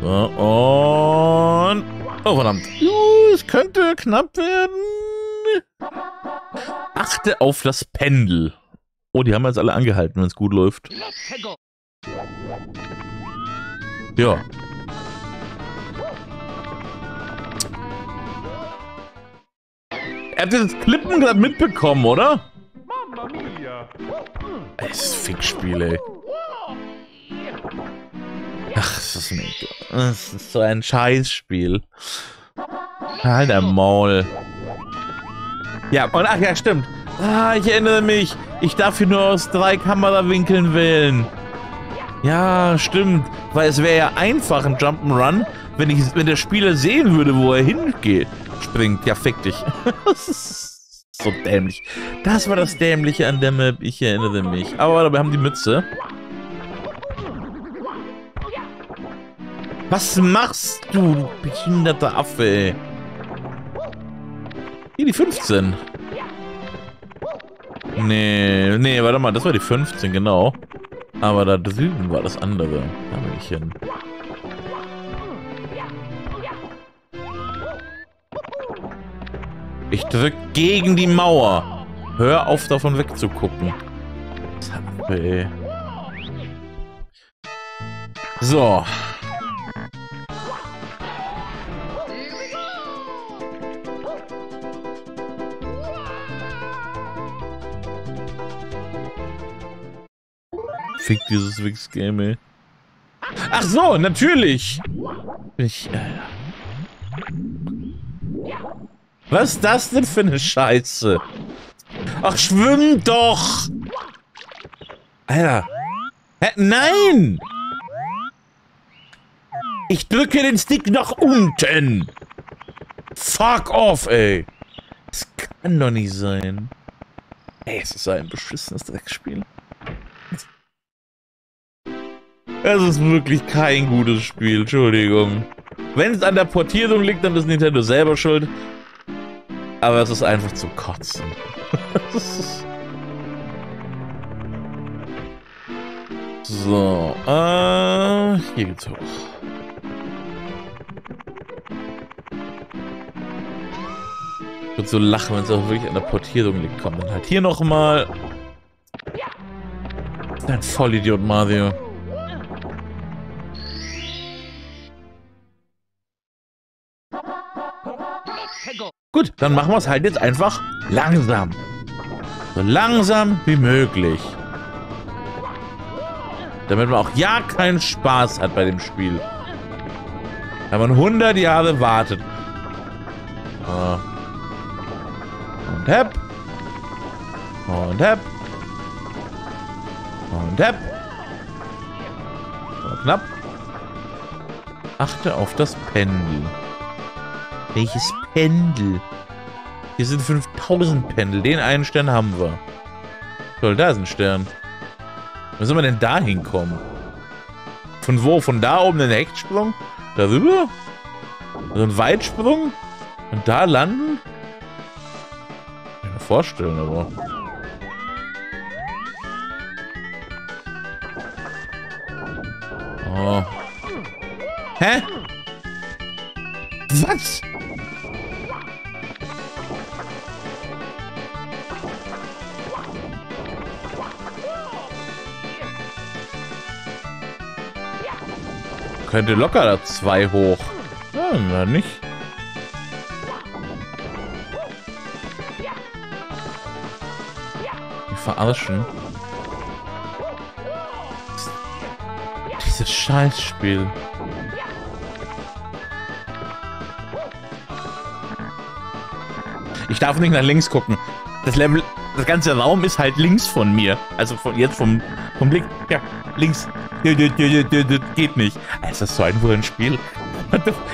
So, und... Oh, verdammt. Es könnte knapp werden. Achte auf das Pendel. Oh, die haben jetzt alle angehalten, wenn es gut läuft. Ja. Er hat dieses Klippen gerade mitbekommen, oder? Es ist Fickspiel, ey. Ach, es ist nicht. Es ist so ein Scheißspiel. Halt der Maul. Ja, und ach ja, stimmt. Ah, ich erinnere mich. Ich darf hier nur aus 3 Kamerawinkeln wählen. Ja, stimmt. Weil es wäre ja einfach ein Jump'n'Run, wenn der Spieler sehen würde, wo er hingeht. Springt. Ja, fick dich. Das ist so dämlich. Das war das Dämliche an der Map. Ich erinnere mich. Aber dabei haben die Mütze. Was machst du, du behinderter Affe, ey? Hier die 15. Nee, nee, warte mal. Das war die 15, genau. Aber da drüben war das andere. Da will ich hin. Ich drück gegen die Mauer. Hör auf, davon wegzugucken. So. Fick dieses Wix-Game, ey. Ach so, natürlich. Ich... Was ist das denn für eine Scheiße? Ach, schwimm doch! Alter. Hä? Nein! Ich drücke den Stick nach unten! Fuck off, ey! Das kann doch nicht sein. Ey, es ist ein beschissenes Dreckspiel. Es ist wirklich kein gutes Spiel, Entschuldigung. Wenn es an der Portierung liegt, dann ist Nintendo selber schuld. Aber es ist einfach zu kotzen. So, hier geht's hoch. Ich würde so lachen, wenn es auch wirklich an der Portierung liegt. Komm, dann halt hier nochmal. Ein Vollidiot, Mario. Gut, dann machen wir es halt jetzt einfach langsam. So langsam wie möglich. Damit man auch ja keinen Spaß hat bei dem Spiel. Wenn man 100 Jahre wartet. Und hepp. Und hepp. Und hepp. So, knapp. Achte auf das Pendel. Welches Pendel? Hier sind 5000 Pendel. Den einen Stern haben wir. Toll, da ist ein Stern. Wie soll man denn da hinkommen? Von wo? Von da oben in den Hechtsprung? Darüber? So ein Weitsprung? Und da landen? Kann ich mir vorstellen, aber... Oh. Hä? Was? Könnte locker da 2 hoch. Ja, nicht. Die verarschen. Dieses Scheißspiel. Ich darf nicht nach links gucken. Das Level, das ganze Raum ist halt links von mir. Also von, jetzt vom Blick. Ja, links. Geht nicht. Ist das so ein wunderbares Spiel?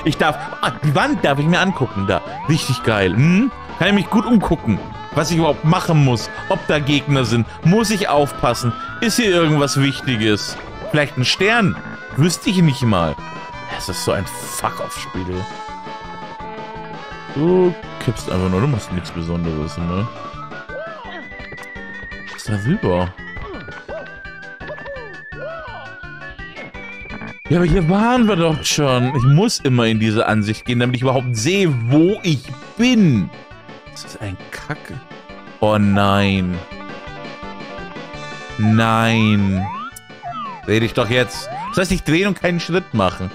Ich darf... Ah, die Wand darf ich mir angucken da. Richtig geil. Hm? Kann ich mich gut umgucken. Was ich überhaupt machen muss. Ob da Gegner sind. Muss ich aufpassen. Ist hier irgendwas Wichtiges? Vielleicht ein Stern? Wüsste ich nicht mal. Es ist so ein Fuck-Off-Spiel. Du kippst einfach nur. Du machst nichts Besonderes, ne? Was ist da rüber? Ja, aber hier waren wir doch schon. Ich muss immer in diese Ansicht gehen, damit ich überhaupt sehe, wo ich bin. Das ist ein Kacke. Oh nein. Nein. Dreh dich doch jetzt. Das heißt, ich drehen und keinen Schritt machen.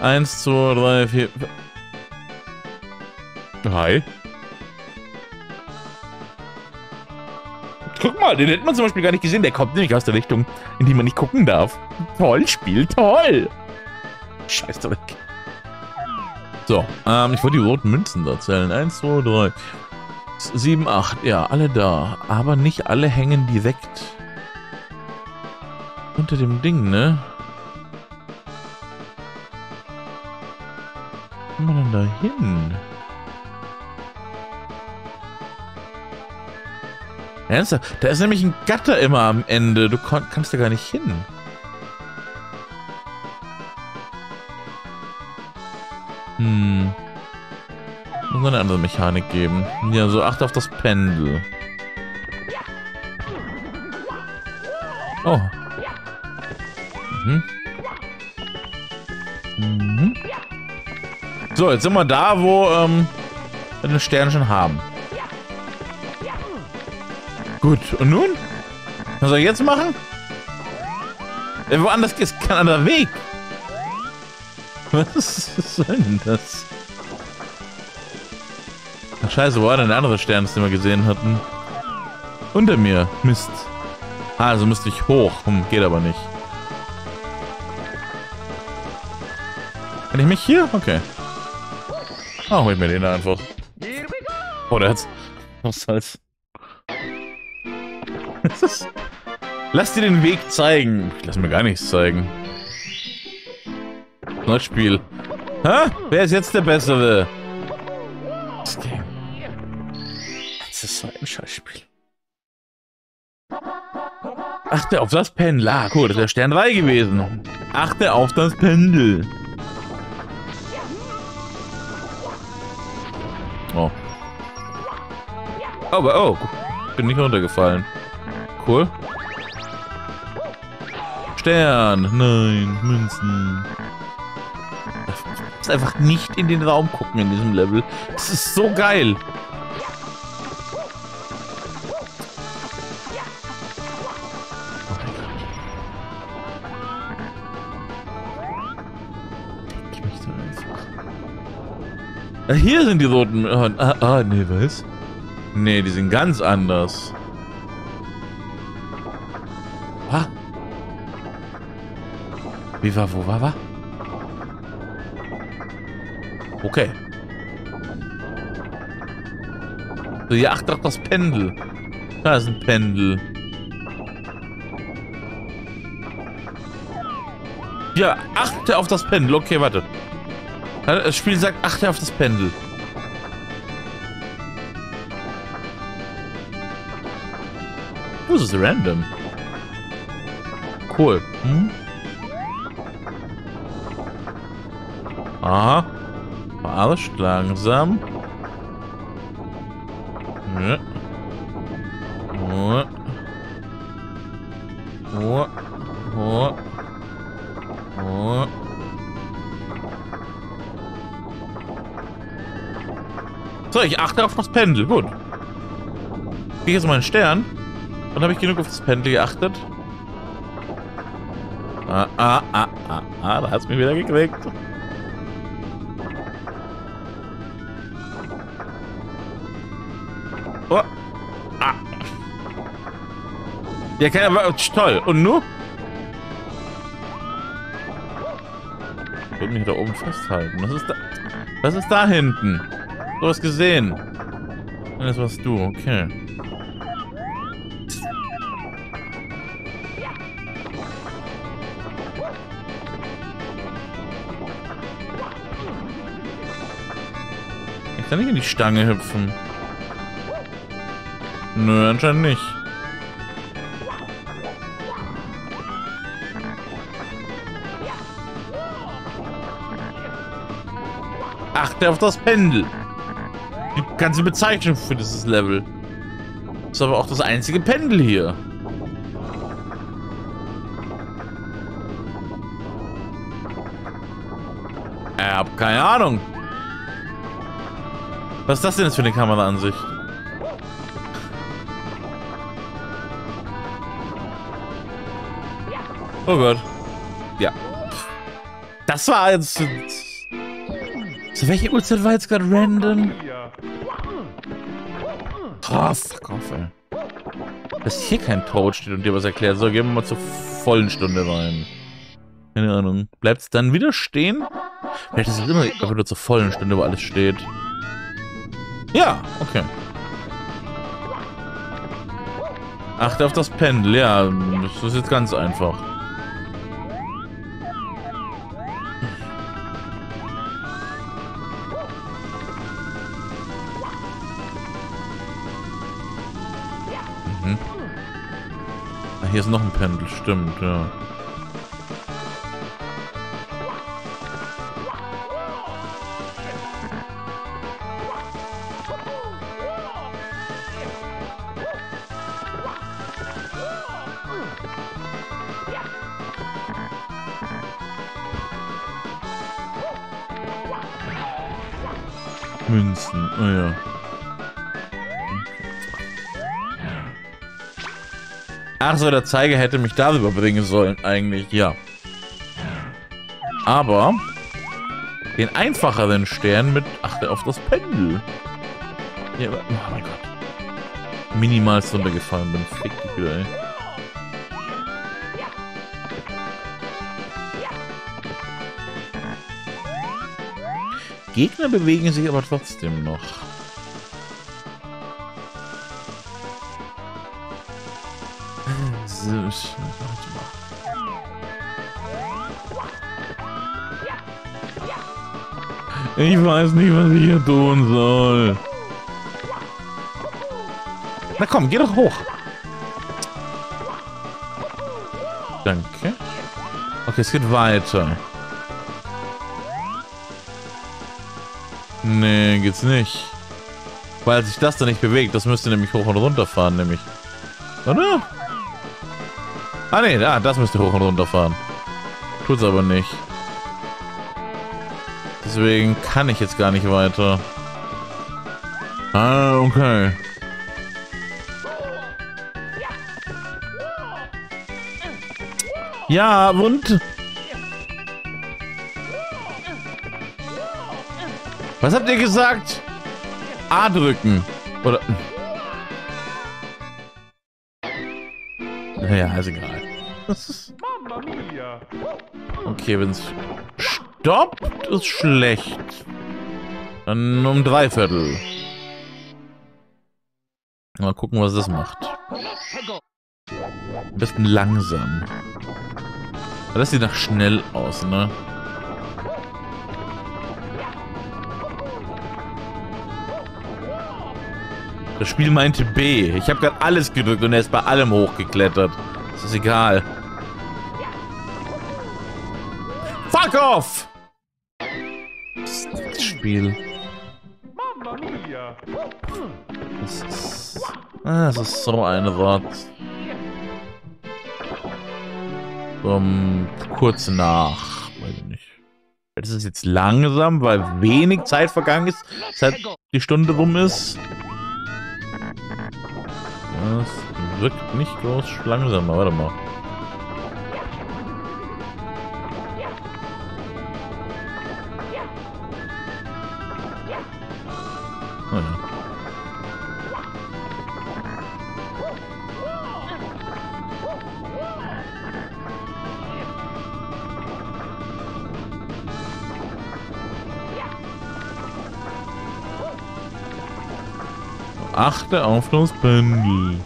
1, 2, 3, 4... Hi. Guck mal, den hätte man zum Beispiel gar nicht gesehen. Der kommt nämlich aus der Richtung, in die man nicht gucken darf. Toll, Spiel, toll. Scheiß Dreck. So, ich wollte die roten Münzen da zählen. 1, 2, 3, 7, 8. Ja, alle da. Aber nicht alle hängen direkt unter dem Ding, ne? Wo kommen wir denn da hin? Ernsthaft? Da ist nämlich ein Gatter immer am Ende. Du kannst da gar nicht hin. Hm. Muss noch eine andere Mechanik geben. Ja, so achte auf das Pendel. Oh. Mhm. Mhm. So, jetzt sind wir da, wo wir den Stern schon haben. Gut, und nun? Was soll ich jetzt machen? Woanders geht kein anderer Weg. Was soll denn das? Ach scheiße, wo war denn der andere Stern, das den wir gesehen hatten? Unter mir. Mist. Also müsste ich hoch. Hm, geht aber nicht. Kann ich mich hier? Okay. Ah, hol ich mir den da einfach. Oh, der hat's. Was soll's? Lass dir den Weg zeigen. Ich lass mir gar nichts zeigen. Neues Spiel. Hä? Wer ist jetzt der Bessere? Das Game. Das ist so ein Scheißspiel. Achte auf das Pendel. Ah, cool, das wäre Stern 3 gewesen. Achte auf das Pendel. Oh. Aber, oh. Bin nicht runtergefallen. Cool. Stern. Nein. Münzen. Das ist einfach nicht in den Raum gucken in diesem Level. Das ist so geil. Oh mein Gott. Denk mich so einfach. Hier sind die roten... Ah, nee, was? Nee, die sind ganz anders. Wie war, wo war? Okay. So, hier achte auf das Pendel. Da ist ein Pendel. Ja, achte auf das Pendel. Okay, warte. Das Spiel sagt, achte auf das Pendel. Oh, das ist random. Cool. Hm? Aha. Verarscht langsam. Ja. Oh. Oh. Oh. Oh. So, ich achte auf das Pendel. Gut. Ich gehe jetzt mal einen Stern. Dann habe ich genug auf das Pendel geachtet. Da hat es mich wieder gekriegt. Oh. Ah. Ja, keiner war toll. Und nur? Ich will mich da oben festhalten. Was ist da? Was ist da hinten? Du hast gesehen. Das warst du, okay. Ich kann nicht in die Stange hüpfen. Nö, anscheinend nicht. Achte auf das Pendel. Die ganze Bezeichnung für dieses Level. Ist aber auch das einzige Pendel hier. Hab keine Ahnung. Was ist das denn jetzt für eine Kameraansicht? Oh Gott. Ja. Das war jetzt... Zu welcher Uhrzeit war jetzt gerade random? Oh, fuck off, ey. Dass hier kein Toad steht und dir was erklärt. So, gehen wir mal zur vollen Stunde rein. Keine Ahnung. Bleibt es dann wieder stehen? Vielleicht ist es immer wieder zur vollen Stunde, wo alles steht. Ja, okay. Achte auf das Pendel. Ja, das ist jetzt ganz einfach. Hier ist noch ein Pendel, stimmt, ja. Münzen, oh ja. Ach so, der Zeiger hätte mich darüber bringen sollen, eigentlich, ja. Aber den einfacheren Stern mit achte auf das Pendel. Ja, aber, oh mein Gott. Minimal runtergefallen bin. Fick dich wieder, ey. Gegner bewegen sich aber trotzdem noch. Ich weiß nicht, was ich hier tun soll. Na komm, geh doch hoch. Danke. Okay, es geht weiter. Nee, geht's nicht. Weil sich das da nicht bewegt, das müsste nämlich hoch und runter fahren, nämlich. Oder? Ah ne, ah, das müsste hoch und runter fahren. Tut's aber nicht. Deswegen kann ich jetzt gar nicht weiter. Ah, okay. Ja, und? Was habt ihr gesagt? A drücken. Oder... Naja, ist egal. Okay, wenn's stoppt, ist schlecht. Dann um 3/4. Mal gucken, was das macht. Ein bisschen langsam. Das sieht nach schnell aus, ne? Das Spiel meinte B. Ich habe gerade alles gedrückt und er ist bei allem hochgeklettert. Das ist egal. Fuck off! Das Spiel. Das ist so eine Wort. Kurz nach. Weiß ich nicht. Das ist jetzt langsam, weil wenig Zeit vergangen ist, seit die Stunde rum ist. Das wirkt nicht groß langsamer. Warte mal. Oh ja. Achte auf das Pendel.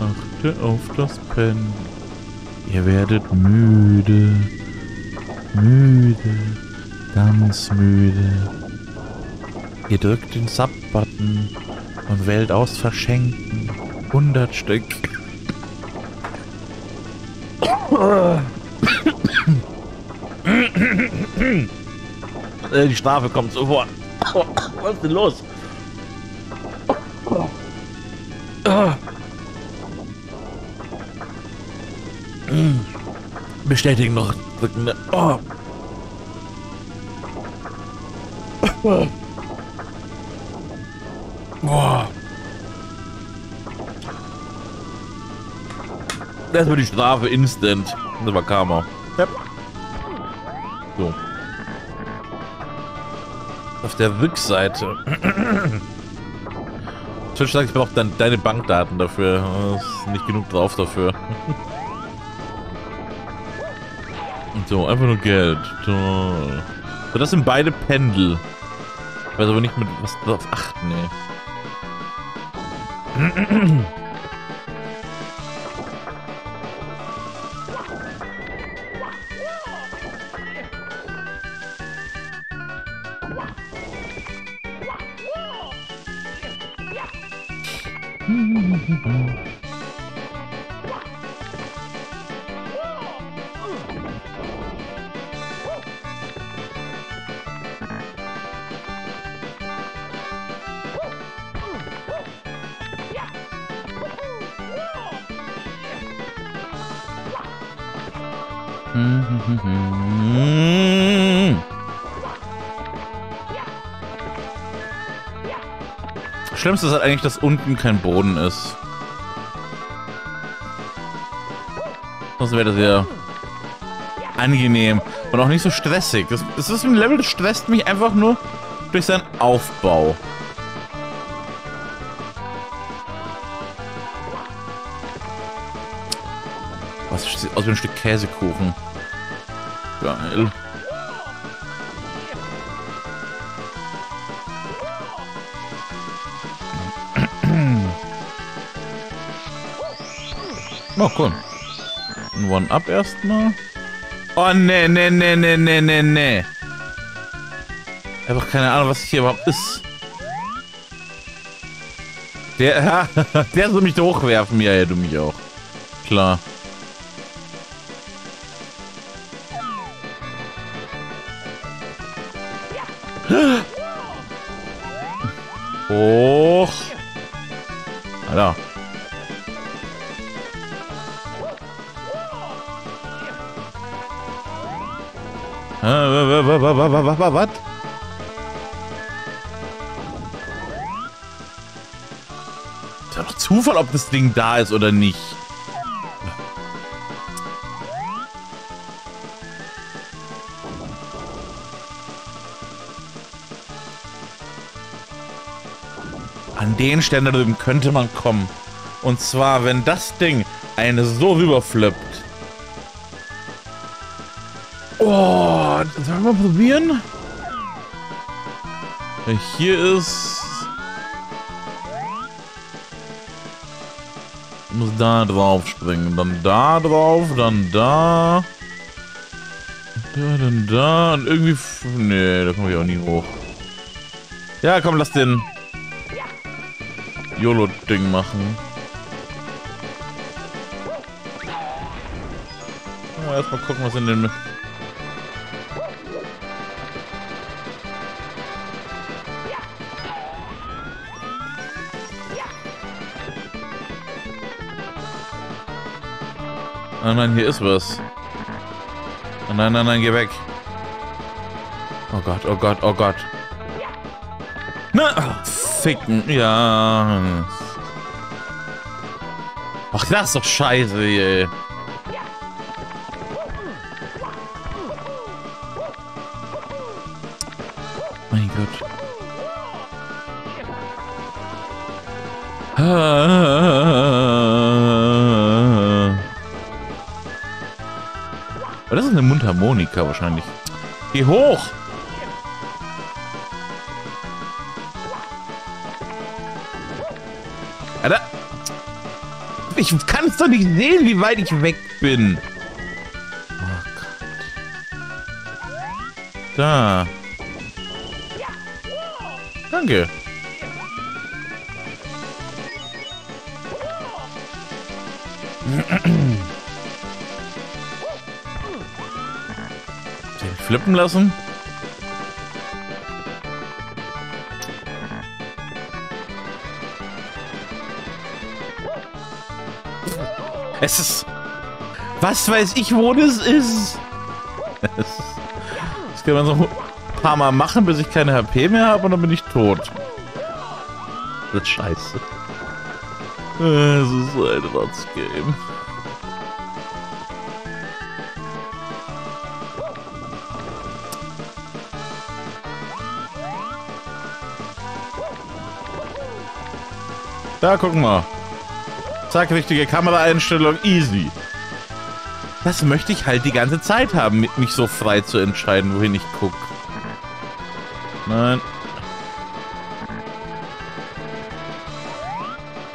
Achte auf das Pendel. Ihr werdet müde. Müde. Ganz müde. Ihr drückt den Sub-Button und wählt aus Verschenken. 100 Stück. Die Strafe kommt sofort. Was ist denn los? Bestätigen noch drücken. Oh. Oh. Oh. Das war die Strafe instant. Das war Karma. Yep. So. Auf der Rückseite. Ich sage, ich brauche dann deine Bankdaten dafür. Das ist nicht genug drauf dafür. Und so, einfach nur Geld. Toll. So, das sind beide Pendel. Ich weiß aber nicht, mit was drauf achten, ey. Schlimmste ist halt eigentlich, dass unten kein Boden ist. Sonst wäre das ja angenehm und auch nicht so stressig. Das ist ein Level, das stresst mich einfach nur durch seinen Aufbau. Was sieht aus wie ein Stück Käsekuchen. Geil. Oh, cool. Ein One-Up erstmal. Oh, ne, ne, ne, ne, ne, ne, ne. Einfach keine Ahnung, was hier überhaupt ist. Der soll mich da hochwerfen. Ja, du mich auch. Klar. Hoch. Alter. Was? Ist ja doch Zufall, ob das Ding da ist oder nicht. An den Stellen da drüben könnte man kommen. Und zwar, wenn das Ding eine so rüberflippt. Oh, sollen wir mal probieren? Hier ist... Ich muss da drauf springen, dann da drauf, dann da... Dann da und irgendwie... Nee, da komme ich auch nie hoch. Ja, komm, lass den... YOLO-Ding machen. Erstmal gucken, was in den... Nein, nein, hier ist was. Nein, nein, nein, geh weg. Oh Gott, oh Gott, oh Gott. Na, oh, ficken, ja. Ach, das ist doch scheiße, ey. Mein Gott. Das ist eine Mundharmonika wahrscheinlich. Geh hoch! Alter! Ich kann es doch nicht sehen, wie weit ich weg bin. Oh Gott. Da. Danke. Flippen lassen. Es ist... Was weiß ich, wo das ist? Das kann man so ein paar Mal machen, bis ich keine HP mehr habe und dann bin ich tot. Das ist scheiße. Es ist so ein Rotz-Game. Da, gucken wir. Zack, richtige Kameraeinstellung. Easy. Das möchte ich halt die ganze Zeit haben, mit mich so frei zu entscheiden, wohin ich gucke. Nein.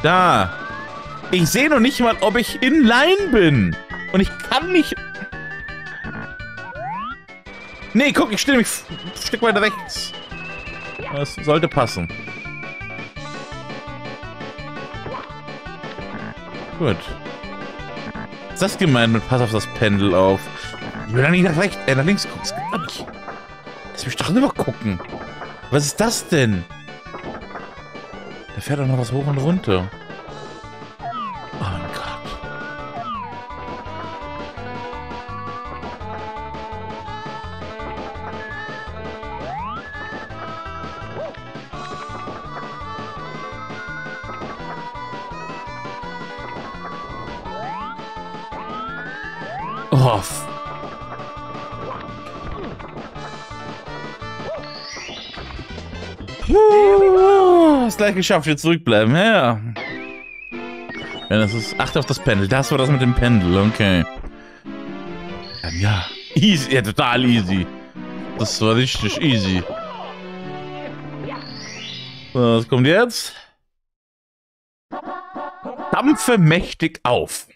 Da. Ich sehe noch nicht mal, ob ich in Line bin. Und ich kann nicht... Nee, guck, ich stehe mich ein Stück weiter rechts. Das sollte passen. Gut. Was ist das gemeint mit pass auf das Pendel auf? Ich will da nicht nach rechts, nach links gucken. Das geht doch nicht. Lass mich doch rüber gucken. Was ist das denn? Da fährt doch noch was hoch und runter. Oh mein Gott. Oh. Hast gleich geschafft, jetzt zurückbleiben, ja. Ja, das ist... Achte auf das Pendel. Das war das mit dem Pendel, okay. Ja, easy, ja, total easy. Das war richtig easy. So, was kommt jetzt? Dampfe mächtig auf.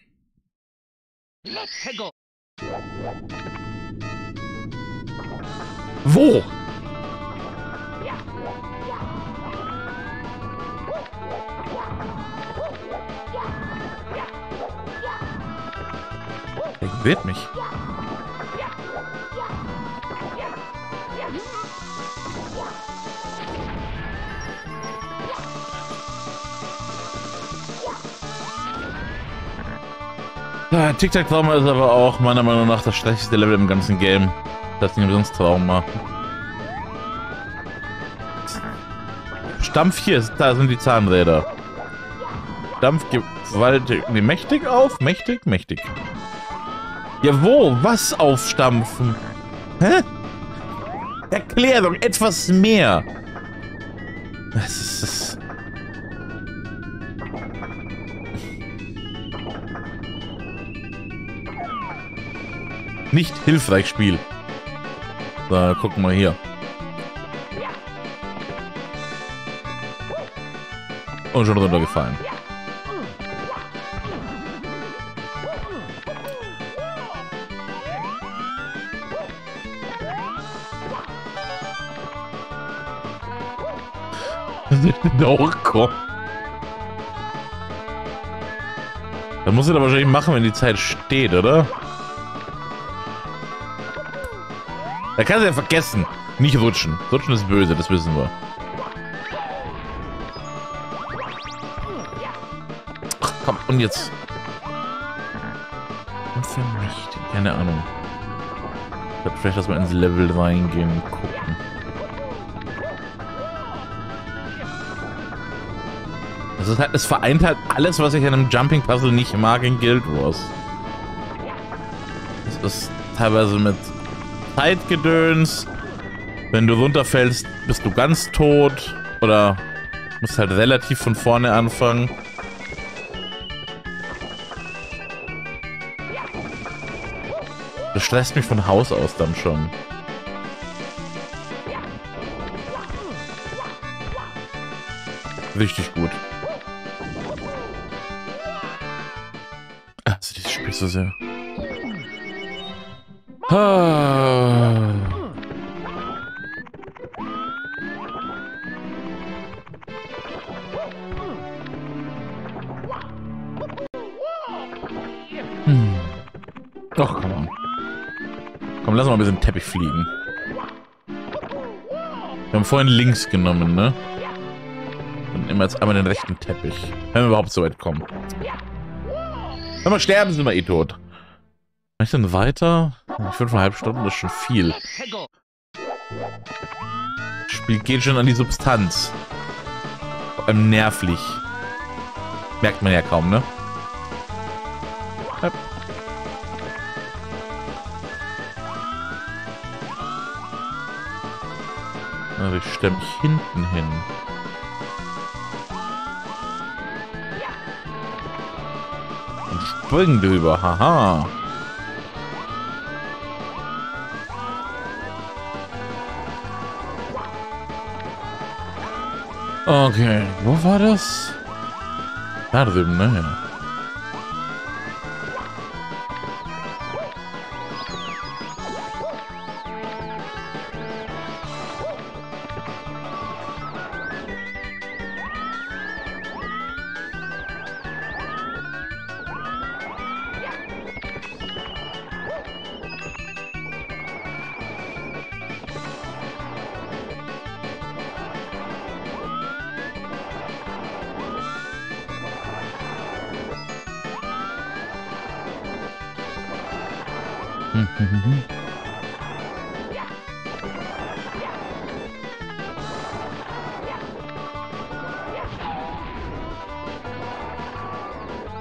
Wo? Der wird mich. Ja, Tic-Tac-Trauma ist aber auch meiner Meinung nach das schlechteste Level im ganzen Game. Das ist nicht umsonst Trauma. Stampf hier, da sind die Zahnräder. Dampf gewaltig, nee, mächtig auf, mächtig, mächtig. Ja, wo? Was aufstampfen? Hä? Erklärung, etwas mehr. Was ist das? Nicht hilfreich, Spiel. So, gucken wir hier. Und schon runtergefallen. Da muss ich aber wahrscheinlich machen, wenn die Zeit steht, oder? Da kannst du ja vergessen. Nicht rutschen. Rutschen ist böse, das wissen wir. Ach, komm, und jetzt. Und für mich, keine Ahnung. Ich glaube vielleicht, dass wir ins Level reingehen und gucken. Also es vereint halt alles, was ich an einem Jumping-Puzzle nicht mag in Guild Wars. Es ist teilweise mit Zeitgedöns. Wenn du runterfällst, bist du ganz tot. Oder musst halt relativ von vorne anfangen. Das stresst mich von Haus aus dann schon. Richtig gut. So sehr. Ah. Doch, komm mal. Komm, lass mal ein bisschen Teppich fliegen. Wir haben vorhin links genommen, ne? Dann nehmen wir jetzt einmal den rechten Teppich. Wenn wir überhaupt so weit kommen. Wenn wir sterben, sind wir eh tot. Mach ich denn weiter? 5,5 Stunden ist schon viel. Das Spiel geht schon an die Substanz. Vor allem nervlich. Merkt man ja kaum, ne? Also ich stelle mich hinten hin. Und springen drüber, haha. Okay, wo war das? Da drüben, ne?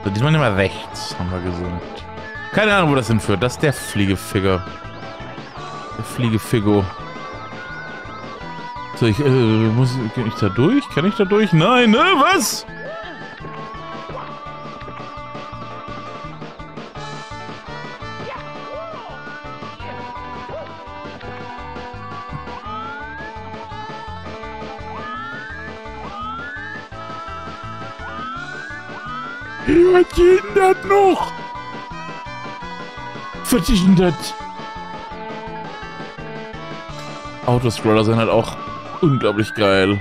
So, diesmal nehmen wir rechts, haben wir gesagt. Keine Ahnung, wo das hinführt. Das ist der Fliegefiger. Der Fliegefigo. So, ich kann ich da durch? Kann ich da durch? Nein, ne? Was? Was geht denn das noch? Was ist denn das? Autoscroller sind halt auch unglaublich geil.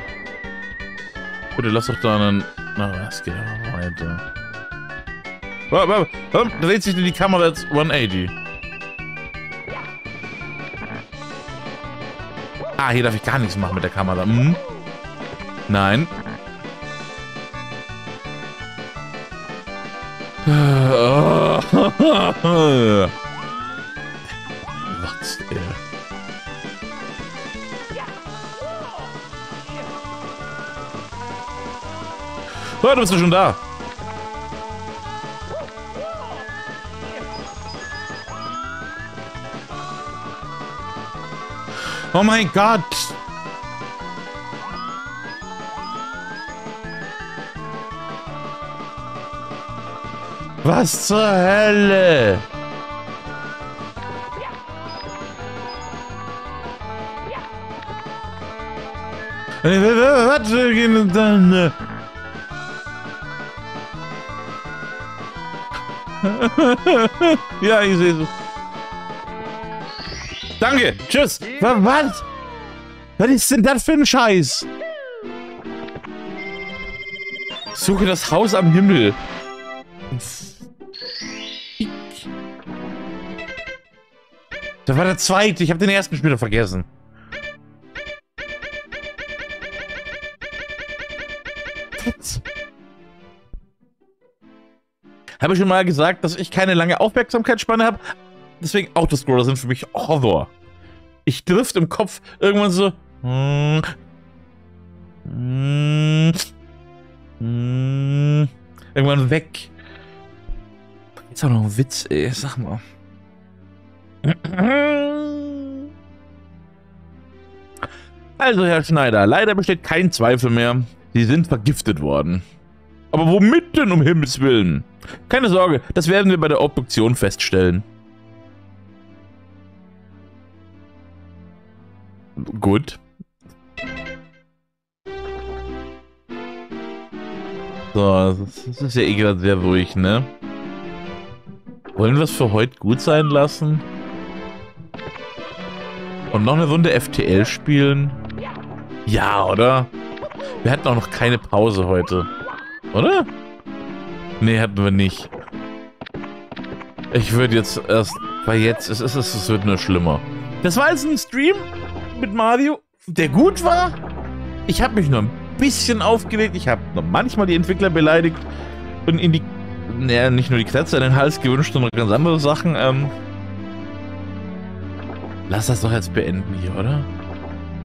Bitte lass doch da einen... Na, was geht da weiter? Warum dreht sich denn die Kamera jetzt 180? Ah, hier darf ich gar nichts machen mit der Kamera. Hm? Nein. Was, ey? Oh, du bist ja schon da. Oh mein Gott. Was zur Hölle? Was gehen dann? Ja, ich sehe es. Danke, tschüss. Was? Was ist denn das für ein Scheiß? Suche das Haus am Himmel. Das war der zweite. Ich habe den ersten Spieler vergessen. Habe ich schon mal gesagt, dass ich keine lange Aufmerksamkeitsspanne habe. Deswegen Autoscroller sind für mich Horror. Ich drift im Kopf irgendwann so. Irgendwann weg. Ist auch noch ein Witz, ey. Sag mal. Also, Herr Schneider, leider besteht kein Zweifel mehr. Sie sind vergiftet worden. Aber womit denn, um Himmels Willen? Keine Sorge, das werden wir bei der Obduktion feststellen. Gut. So, das ist ja eh gerade sehr ruhig, ne? Wollen wir es für heute gut sein lassen? Und noch eine Runde FTL spielen? Ja, oder? Wir hatten auch noch keine Pause heute. Oder? Nee, hatten wir nicht. Ich würde jetzt erst... Weil jetzt ist es wird nur schlimmer. Das war jetzt ein Stream mit Mario, der gut war. Ich habe mich nur ein bisschen aufgeregt. Ich habe noch manchmal die Entwickler beleidigt und in die naja, nicht nur die Kratzer in den Hals gewünscht, sondern ganz andere Sachen. Lass das doch jetzt beenden hier, oder?